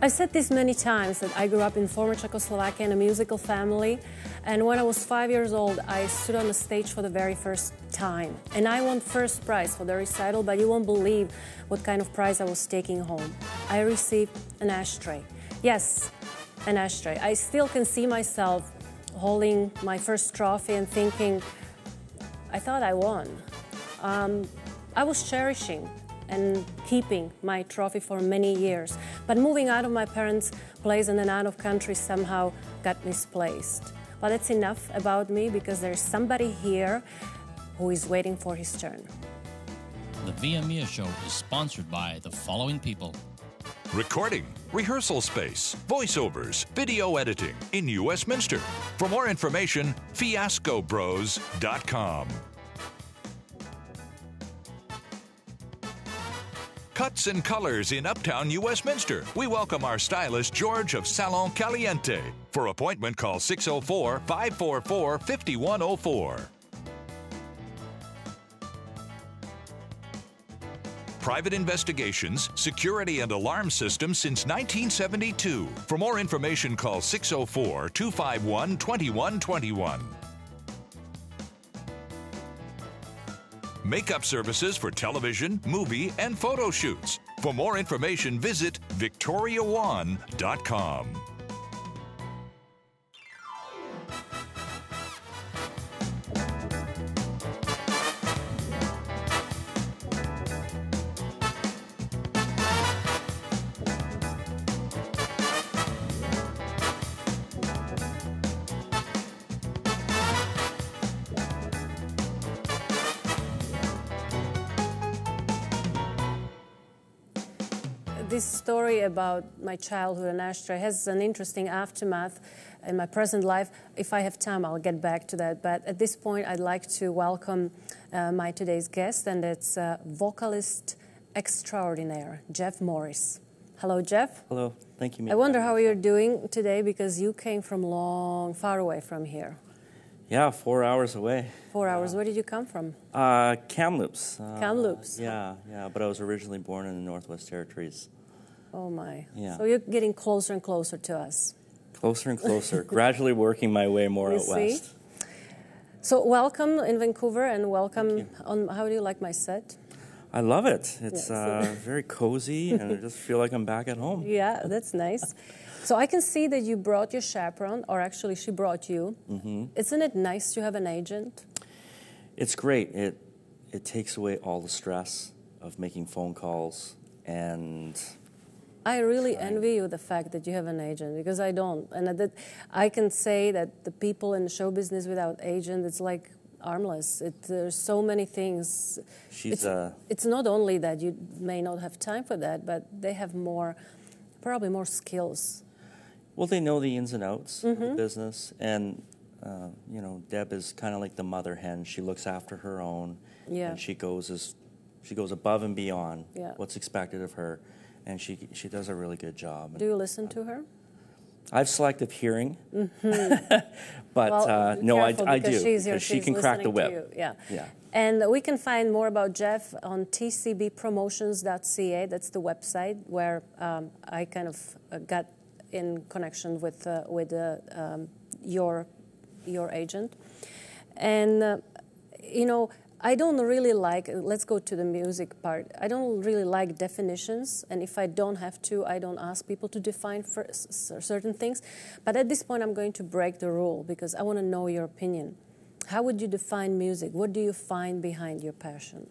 I've said this many times that I grew up in former Czechoslovakia in a musical family, and when I was 5 years old I stood on the stage for the very first time and I won first prize for the recital, but you won't believe what kind of prize I was taking home. I received an ashtray. Yes, an ashtray. I still can see myself holding my first trophy and thinking, I thought I won. I was cherishing and keeping my trophy for many years. But moving out of my parents' place and then out of country somehow got misplaced. But that's enough about me, because there's somebody here who is waiting for his turn. The ViaMia Show is sponsored by the following people. Recording, rehearsal space, voiceovers, video editing in U.S. Minster. For more information, fiascobros.com. Cuts and colors in uptown U.S. Minster. We welcome our stylist, George of Salon Caliente. For appointment, call 604-544-5104. Private investigations, security and alarm system since 1972. For more information, call 604-251-2121. Makeup services for television, movie, and photo shoots. For more information, visit VictoriaWan.com. This story about my childhood and ashtray has an interesting aftermath in my present life. If I have time, I'll get back to that. But at this point, I'd like to welcome my today's guest, and it's vocalist extraordinaire, Geoff Morris. Hello, Geoff. Hello. Thank you, Mia. I wonder how you're doing today, because you came from far away from here. Yeah, 4 hours away. 4 hours. Where did you come from? Kamloops. Kamloops. Yeah, but I was originally born in the Northwest Territories. Oh my. Yeah. So you're getting closer and closer to us. Closer and closer. Gradually working my way more out west. So welcome in Vancouver, and welcome on. How do you like my set? I love it. It's very cozy, and I just feel like I'm back at home. Yeah, that's nice. So I can see that you brought your chaperone, or actually she brought you. Mm-hmm. Isn't it nice to have an agent? It's great. It takes away all the stress of making phone calls and... I really envy you the fact that you have an agent, because I don't. And I can say that the people in the show business without agent, it's like armless. There's so many things. It's not only that you may not have time for that, but they have probably more skills. Well, they know the ins and outs of the business. And, you know, Deb is kind of like the mother hen. She looks after her own. Yeah. And she goes above and beyond what's expected of her. And she does a really good job. Do you listen to her? I have selective hearing, but no, I do. Because she can crack the whip. Yeah. And we can find more about Geoff on tcbpromotions.ca. That's the website where I kind of got in connection with your agent, and you know. I don't really like, let's go to the music part, I don't really like definitions, and if I don't have to, I don't ask people to define for certain things. But at this point, I'm going to break the rule, because I want to know your opinion. How would you define music? What do you find behind your passion?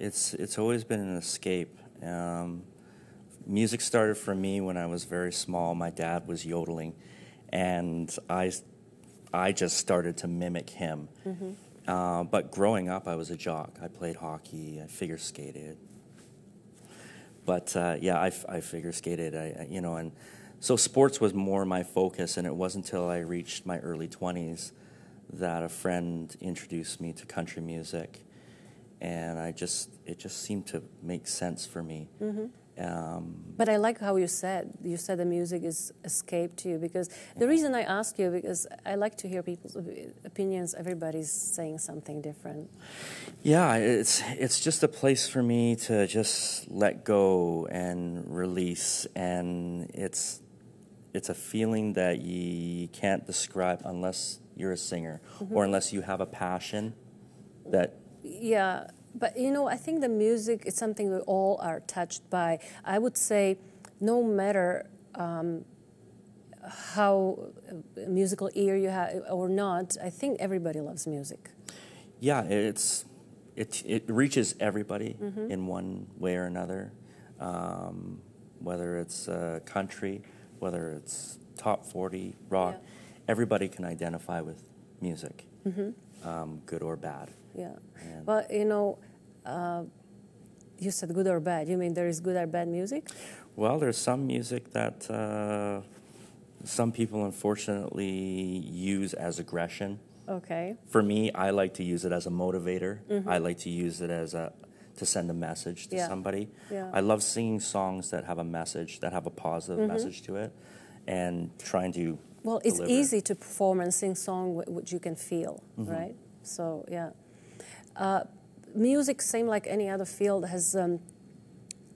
It's always been an escape. Music started for me when I was very small. My dad was yodeling, and I just started to mimic him. Mm-hmm. But growing up, I was a jock. I played hockey. I figure skated. But I figure skated. You know, and so sports was more my focus. And it wasn't until I reached my early 20s that a friend introduced me to country music, and it just seemed to make sense for me. Mm-hmm. But I like how you said the music is escape to you, because the reason I ask you, because I like to hear people's opinions. Everybody's saying something different. Yeah, it's just a place for me to just let go and release, and it's a feeling that you can't describe unless you're a singer, mm-hmm. or unless you have a passion that... Yeah. But, you know, I think the music is something we all are touched by. I would say no matter how musical ear you have or not, I think everybody loves music. Yeah, it reaches everybody, mm-hmm. in one way or another, whether it's country, whether it's top 40, rock. Yeah. Everybody can identify with music, mm-hmm. Good or bad. Yeah. And well, you know, you said good or bad. You mean there is good or bad music? Well, there's some music that some people unfortunately use as aggression. Okay. For me, I like to use it as a motivator. Mm-hmm. I like to use it as to send a message to, yeah. somebody. Yeah. I love singing songs that have a message, that have a positive, mm-hmm. message to it, and trying to... Well, it's easy to perform and sing song which you can feel, mm-hmm. right? So, yeah. Music, same like any other field, has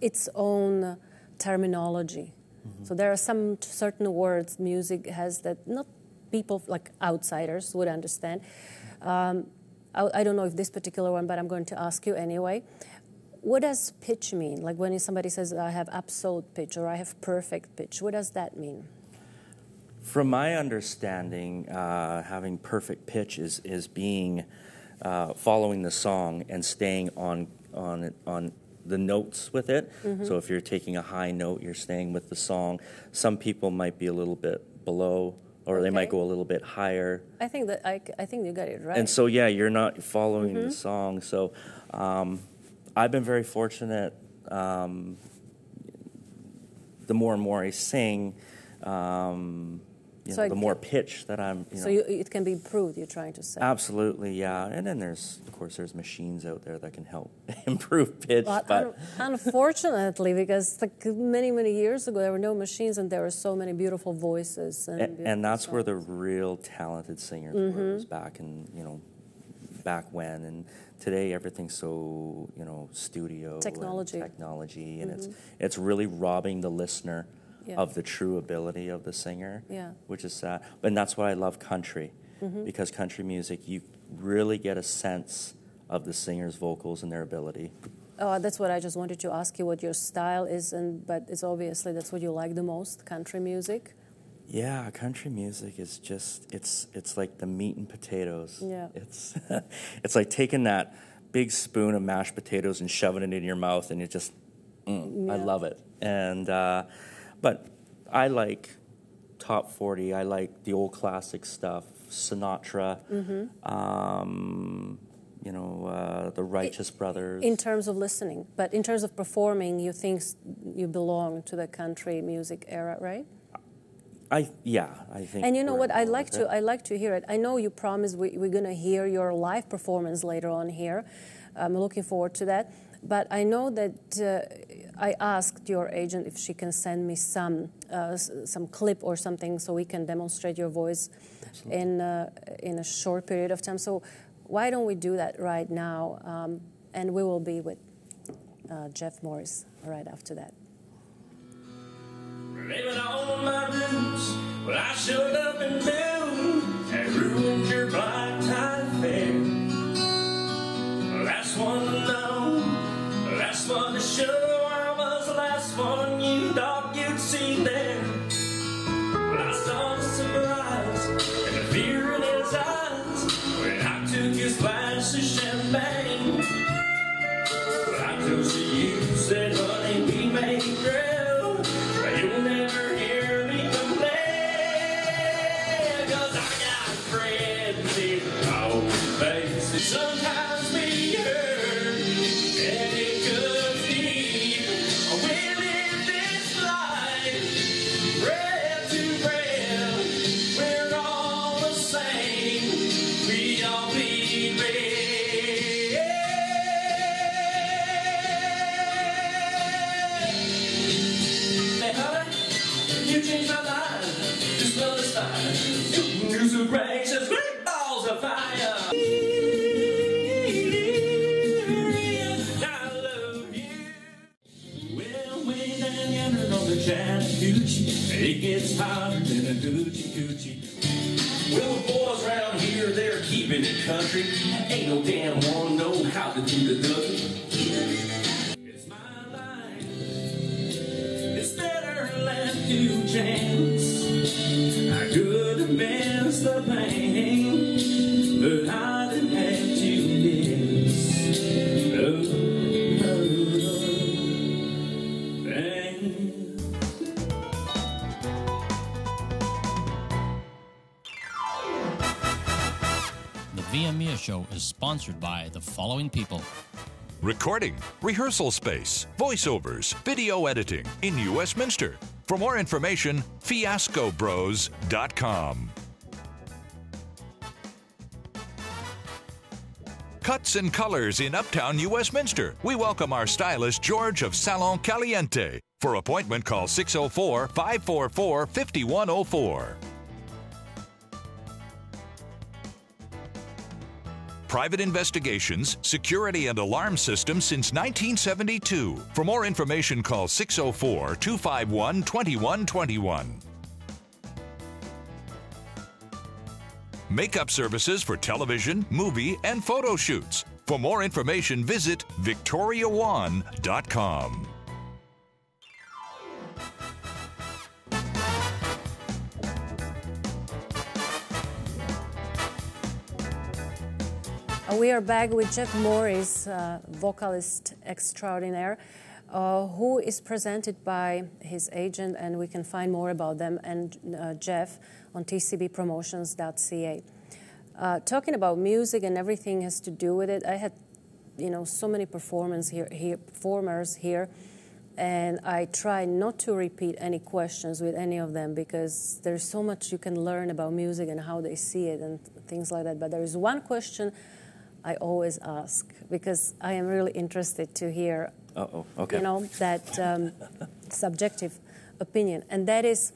its own terminology. Mm-hmm. So there are some certain words music has that not people, like outsiders, would understand. I don't know if this particular one, but I'm going to ask you anyway. What does pitch mean? Like when somebody says, I have absolute pitch or I have perfect pitch, what does that mean? From my understanding, having perfect pitch is being... following the song and staying on the notes with it. Mm-hmm. So if you're taking a high note, you're staying with the song. Some people might be a little bit below, or okay. they might go a little bit higher. I think that I think you got it right. And so yeah, you're not following, mm-hmm. the song. So I've been very fortunate. The more and more I sing, the more pitch that I'm... You know, so it can be improved, you're trying to say. Absolutely, yeah. And then there's, of course, there's machines out there that can help improve pitch. Well, but unfortunately, because like many, many years ago, there were no machines and there were so many beautiful voices. And, that's songs. Where the real talented singers, mm-hmm. were, was back in, you know, back when. And today, everything's so, you know, studio. Technology. And technology, and mm-hmm. it's really robbing the listener, yeah. of the true ability of the singer, yeah. which is sad. And that's why I love country, mm-hmm. because country music, you really get a sense of the singer's vocals and their ability. Oh, that's what I just wanted to ask you, what your style is, but it's obviously that's what you like the most, country music. Yeah, country music is just, it's like the meat and potatoes. Yeah. It's, it's like taking that big spoon of mashed potatoes and shoving it in your mouth, and you just, yeah. I love it. And... but I like top 40. I like the old classic stuff, Sinatra, mm-hmm. You know, the Righteous Brothers. In terms of listening, but in terms of performing, you think you belong to the country music era, right? I think. And you know what? I like to hear it. I know you promised we're going to hear your live performance later on here. I'm looking forward to that. But I know that I asked your agent if she can send me some clip or something so we can demonstrate your voice in a short period of time. So why don't we do that right now? And we will be with Geoff Morris right after that. Blaming all my dues, well, I showed up in town and ruined your black tie fair. Last one to know, last one to show, I was the last one you thought you'd see there. But I saw the surprise and the fear in his eyes when I took his glass of champagne. But I told you, said, honey, we may grow. You'll never hear me complain, 'cause I got friends in all faces. Sometimes we hurt, and it could be a win in this life. coochie. It gets hotter than a hoochie coochie. Well, the boys round here, they're keeping it country. Ain't no damn one know how to do the ducky. It's my life. It's better left to chance. I could have missed the pain, but I didn't have to miss. ViaMia Show is sponsored by the following people. Recording, rehearsal space, voiceovers, video editing in New Westminster. For more information, fiascobros.com. Cuts and colors in uptown New Westminster. We welcome our stylist, George of Salon Caliente. For appointment, call 604-544-5104. Private investigations, security and alarm system since 1972. For more information, call 604-251-2121. Makeup services for television, movie, and photo shoots. For more information, visit VictoriaWan.com. We are back with Geoff Morris, vocalist extraordinaire, who is presented by his agent, and we can find more about them and Geoff on tcbpromotions.ca. Talking about music and everything has to do with it, I had, you know, so many performers here, and I try not to repeat any questions with any of them because there's so much you can learn about music and how they see it and things like that. But there is one question I always ask because I am really interested to hear, you know, that subjective opinion, and that is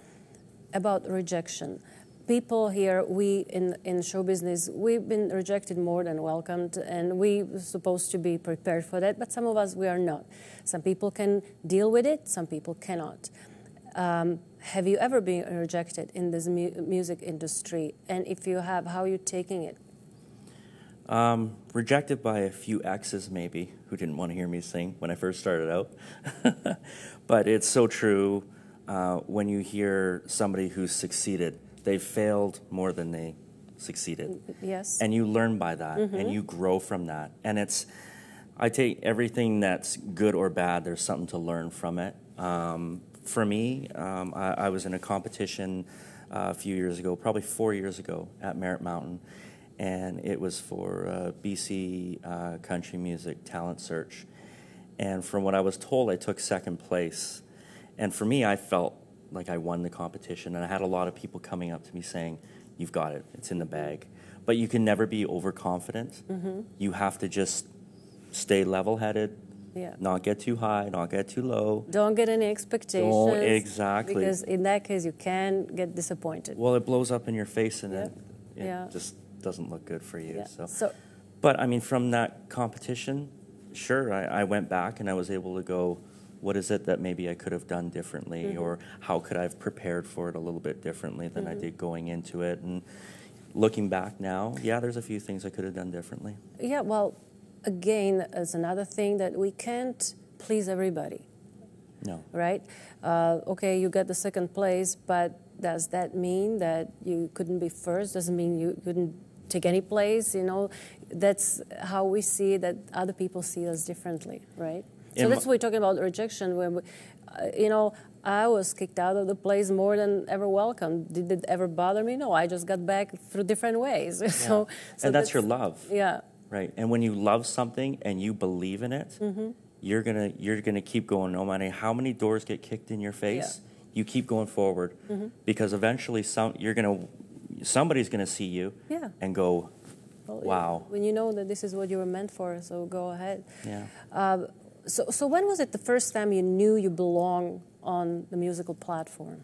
about rejection. People here, we in show business, we've been rejected more than welcomed, and we're supposed to be prepared for that, but some of us, we are not. Some people can deal with it, some people cannot. Have you ever been rejected in this music industry? And if you have, how are you taking it? Rejected by a few exes, maybe, who didn't want to hear me sing when I first started out. But it's so true when you hear somebody who's succeeded. They failed more than they succeeded. Yes. And you learn by that, and you grow from that. And it's, I take everything that's good or bad, there's something to learn from it. For me, I was in a competition a few years ago, probably 4 years ago, at Merritt Mountain. And it was for BC Country Music Talent Search. And from what I was told, I took second place. And for me, I felt like I won the competition, and I had a lot of people coming up to me saying, "You've got it, it's in the bag." But you can never be overconfident. You have to just stay level-headed, not get too high, not get too low. Don't get any expectations. Don't, exactly. Because in that case, you can get disappointed. Well, it blows up in your face, and it just doesn't look good for you. So, but I mean, from that competition, sure, I went back and I was able to go, what is it that maybe I could have done differently, or how could I have prepared for it a little bit differently than I did going into it? And looking back now, there's a few things I could have done differently. Yeah, well, again, it's another thing that we can't please everybody. No. Right? Okay, you got the second place, but does that mean that you couldn't be first? Doesn't mean you couldn't take any place, you know? That's how we see that other people see us differently, right? So that's what we're talking about, rejection. When we, you know, I was kicked out of the place more than ever welcomed. Did it ever bother me? No, I just got back through different ways. So that's your love. Yeah. Right. And when you love something and you believe in it, you're gonna keep going. No matter how many doors get kicked in your face, you keep going forward because eventually somebody's gonna see you and go, wow. When you know that this is what you were meant for, so go ahead. Yeah. So when was it the first time you knew you belonged on the musical platform?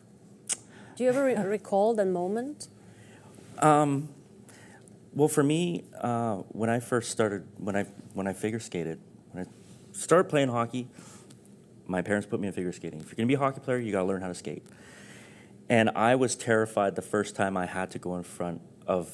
Do you ever recall that moment? Well, for me, when I first started, when I figure skated, when I started playing hockey, My parents put me in figure skating. If you're going to be a hockey player, you got to learn how to skate. And I was terrified the first time I had to go in front of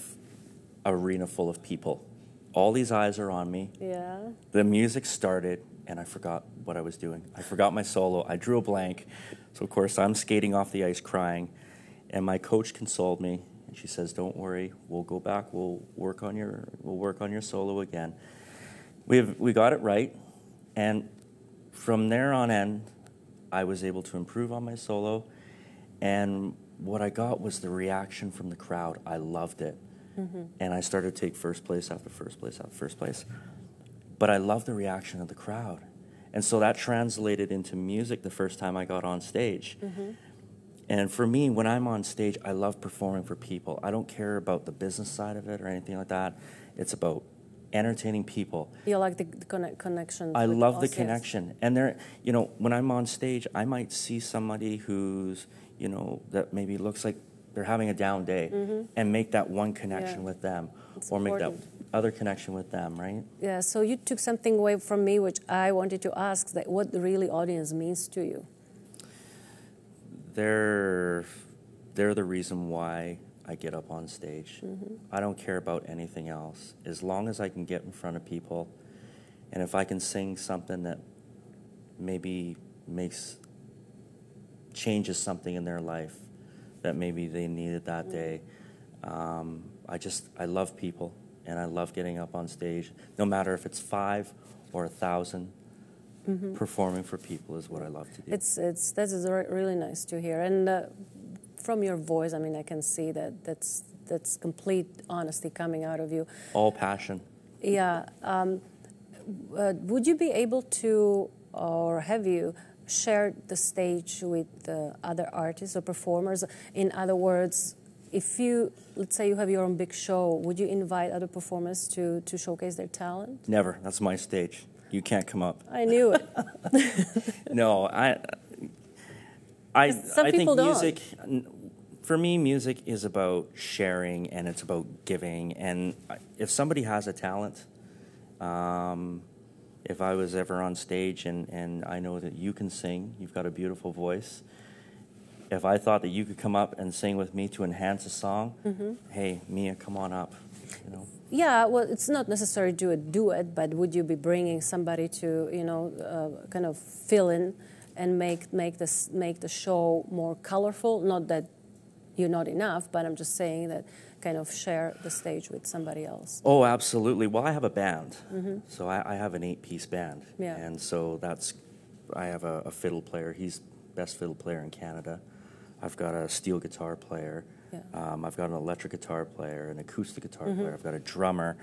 an arena full of people. All these eyes are on me. Yeah. The music started, and I forgot what I was doing. I forgot my solo. I drew a blank. So, of course, I'm skating off the ice crying. And my coach consoled me, and she says, "Don't worry. We'll go back. We'll work on your solo again." We got it right. And from there on end, I was able to improve on my solo. And what I got was the reaction from the crowd. I loved it. Mm-hmm. And I started to take first place after first place after first place. But I loved the reaction of the crowd. And so that translated into music the first time I got on stage. Mm-hmm. And for me, when I'm on stage, I love performing for people. I don't care about the business side of it or anything like that. It's about entertaining people. You like the connection. I love the connection. And there, you know, when I'm on stage, I might see somebody who's, you know, that maybe looks like they're having a down day, mm-hmm. and make that one connection, yeah. with them, it's or important. Make that other connection with them, right? Yeah, so you took something away from me, which I wanted to ask, that what really audience means to you? They're the reason why I get up on stage. Mm-hmm. I don't care about anything else. As long as I can get in front of people, and if I can sing something that maybe changes something in their life, that maybe they needed that mm-hmm. day. I love people, and I love getting up on stage, no matter if it's 5 or 1,000. Mm-hmm. Performing for people is what I love to do. That is really nice to hear, and from your voice, I mean, I can see that that's complete honesty coming out of you. All passion. Yeah. Would you be able to, or have you, shared the stage with other artists or performers? In other words, if you, let's say you have your own big show, would you invite other performers to showcase their talent? Never. That's my stage. You can't come up. I knew it. No, I think music, for me, music is about sharing, and it's about giving. And if somebody has a talent, if I was ever on stage and I know that you can sing, you've got a beautiful voice, if I thought that you could come up and sing with me to enhance a song, mm-hmm. hey, Mia, come on up. You know? Yeah, well, it's not necessary to do it, but would you be bringing somebody to, you know, kind of fill in and make the show more colorful? Not that you're not enough, but I'm just saying that kind of share the stage with somebody else. Oh, absolutely. Well, I have a band, mm-hmm. so I have an 8-piece band, yeah. and so I have a fiddle player. He's best fiddle player in Canada. I've got a steel guitar player. Yeah. I've got an electric guitar player, an acoustic guitar mm-hmm. player. I've got a drummer.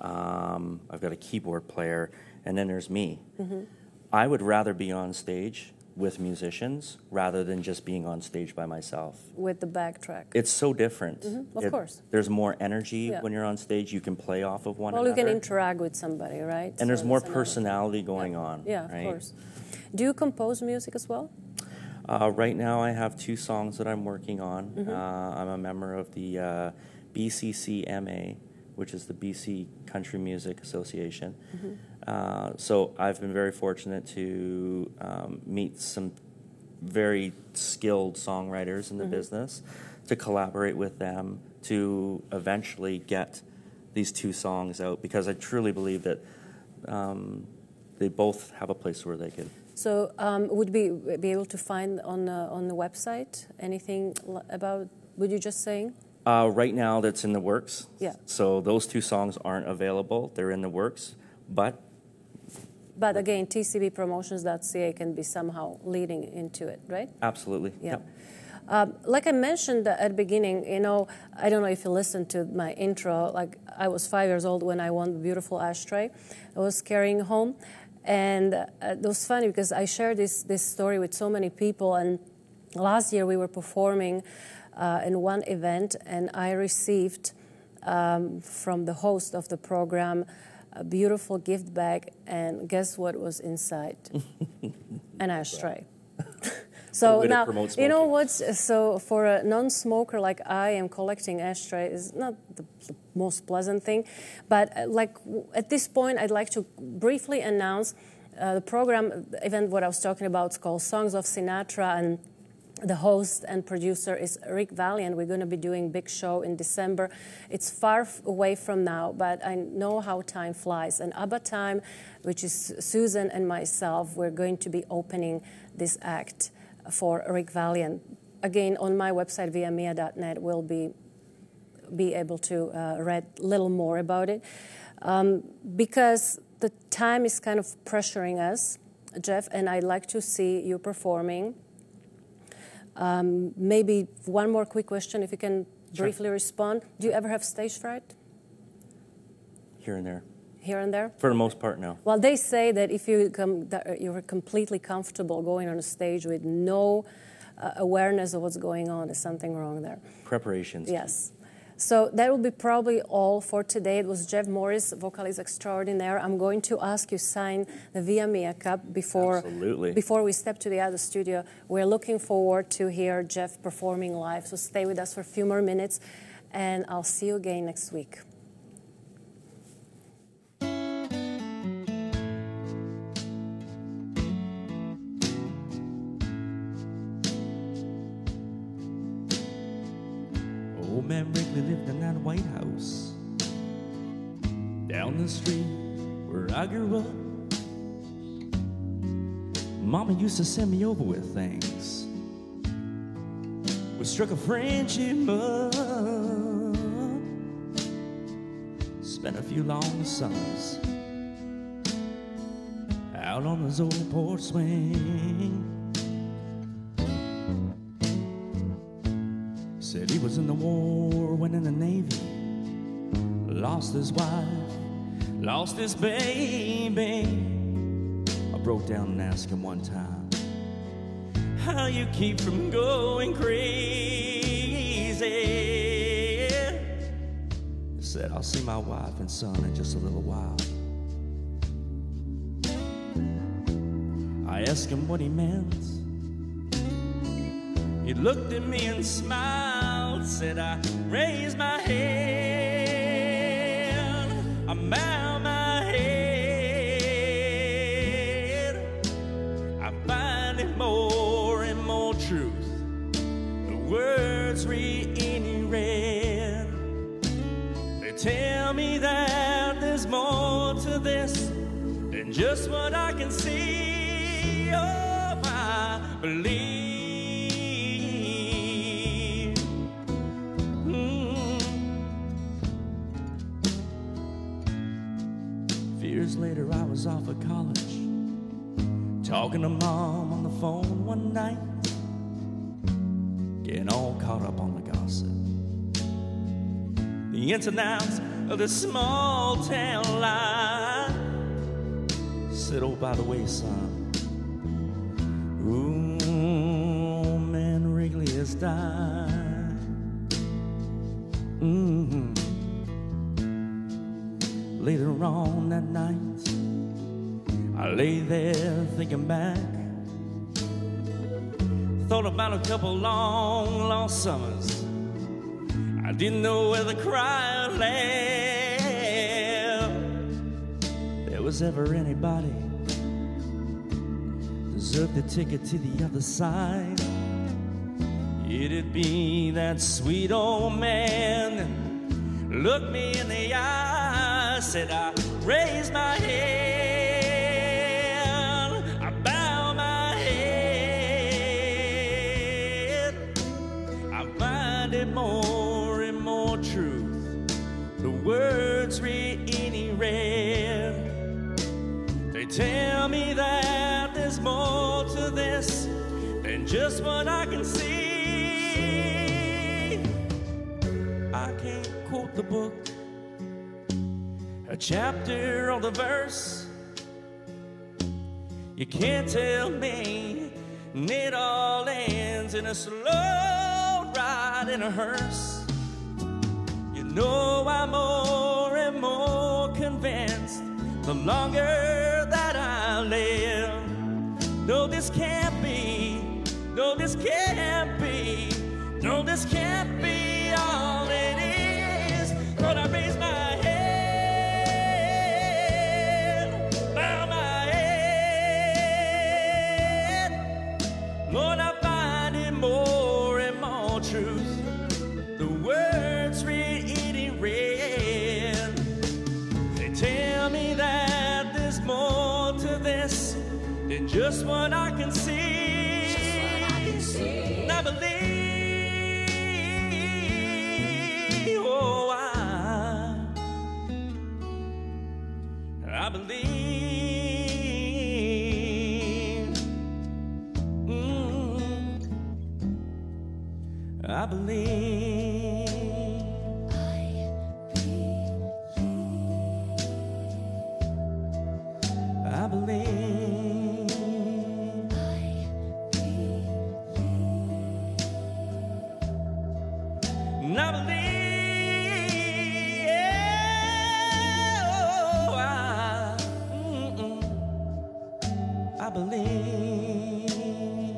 I've got a keyboard player. And then there's me. Mm-hmm. I would rather be on stage with musicians rather than just being on stage by myself. With the backtrack. It's so different. Mm-hmm. Of course. There's more energy yeah. when you're on stage. You can play off of one another. Well, you can interact with somebody, right? And so there's more personality going yeah. on. Yeah, right? Of course. Do you compose music as well? Right now I have 2 songs that I'm working on. Mm-hmm. I'm a member of the BCCMA, which is the BC Country Music Association. Mm-hmm. So I've been very fortunate to meet some very skilled songwriters in the mm-hmm. business, to collaborate with them, to eventually get these 2 songs out, because I truly believe that they both have a place where they can. So would we be able to find on the website anything about what you're just saying? Right now that's in the works. Yeah. So those 2 songs aren't available. They're in the works. But again, tcbpromotions.ca can be somehow leading into it, right? Absolutely. Yeah. Yep. Like I mentioned at the beginning, you know, I don't know if you listened to my intro. Like, I was 5 years old when I won the beautiful ashtray I was carrying home. And it was funny because I shared this story with so many people. And last year we were performing in one event, and I received from the host of the program a beautiful gift bag. And guess what was inside? An ashtray. So now, you know what's so for a non-smoker like I am, collecting ashtray is not the most pleasant thing. But like at this point, I'd like to briefly announce the program, the event what I was talking about is called Songs of Sinatra, and the host and producer is Rick Valiant. We're going to be doing a big show in December. It's far away from now, but I know how time flies. And Abba Time, which is Susan and myself, we're going to be opening this act for Rick Valiant. Again, on my website, ViaMia.net, we'll be able to read a little more about it. Because the time is kind of pressuring us, Geoff, and I'd like to see you performing. Maybe one more quick question, if you can briefly respond. Do you ever have stage fright? Here and there. Here and there? For the most part, no. Well, they say that if you you're completely comfortable going on a stage with no awareness of what's going on, there's something wrong there. Preparations. Yes. So that will be probably all for today. It was Geoff Morris, vocalist extraordinaire. I'm going to ask you to sign the Via Mia Cup before we step to the other studio. We're looking forward to hear Geoff performing live. So stay with us for a few more minutes, and I'll see you again next week. Man Rick, we lived in that White House down the street where I grew up. Mama used to send me over with things. We struck a friendship up, spent a few long summers out on this old porch swing. Said he was in the war, went in the Navy, lost his wife, lost his baby. I broke down and asked him one time, how you keep from going crazy? He said, I'll see my wife and son in just a little while. I asked him what he meant. He looked at me and smiled, said, I raised my hand, I bowed my head. I find it more and more truth, the words read. They tell me that there's more to this than just what I can see. Oh, I believe. Later I was off at college, talking to Mom on the phone one night, getting all caught up on the gossip, the ins and outs of this small town life. Said, oh, by the way, son, ooh, man, Wrigley has died. Later on that night, I lay there thinking back. Thought about a couple long lost summers. I didn't know whether to cry or laugh. There was ever anybody deserved the ticket to the other side. It'd be that sweet old man. Look me in the eye. Said, I raised my hand, I bow my head. I find it more and more truth, the words read. They tell me that there's more to this than just what I can see. I can't quote the book, a chapter or the verse. You can't tell me, and it all ends in a slow ride in a hearse. You know I'm more and more convinced the longer that I live. No, this can't be. No, this can't be. No, this can't be all it is. But I raise my head, bow my head. less than just what I can see. And I believe, oh, I believe, I believe. I believe. And I believe. Yeah, oh, I believe.